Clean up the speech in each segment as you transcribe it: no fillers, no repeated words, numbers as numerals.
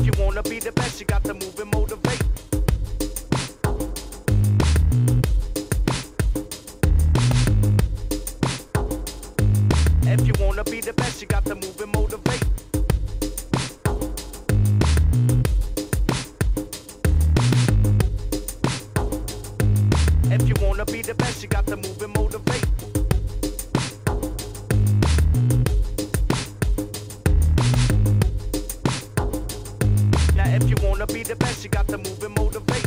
If you wanna be the best, you got to move and motivate. If you wanna be the best, you got to move and motivate. If you wanna be the best, you got to move and motivate. Now if you wanna be the best, you got to move and motivate.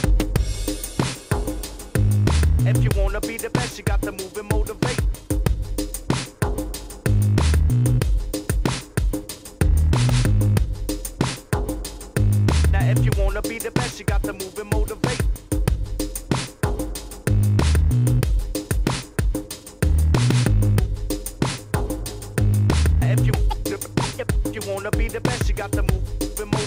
If you wanna be the best, you got to move and motivate. Now if you wanna be the best, you got to move and motivate. If you wanna be the best, you got to move and motivate. If you wanna be the best, you got to move and motivate.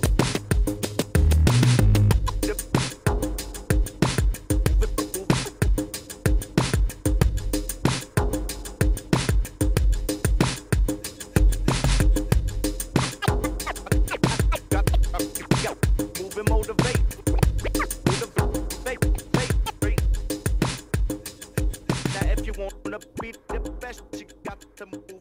Move and motivate. Now if you wanna be the best, you got to move.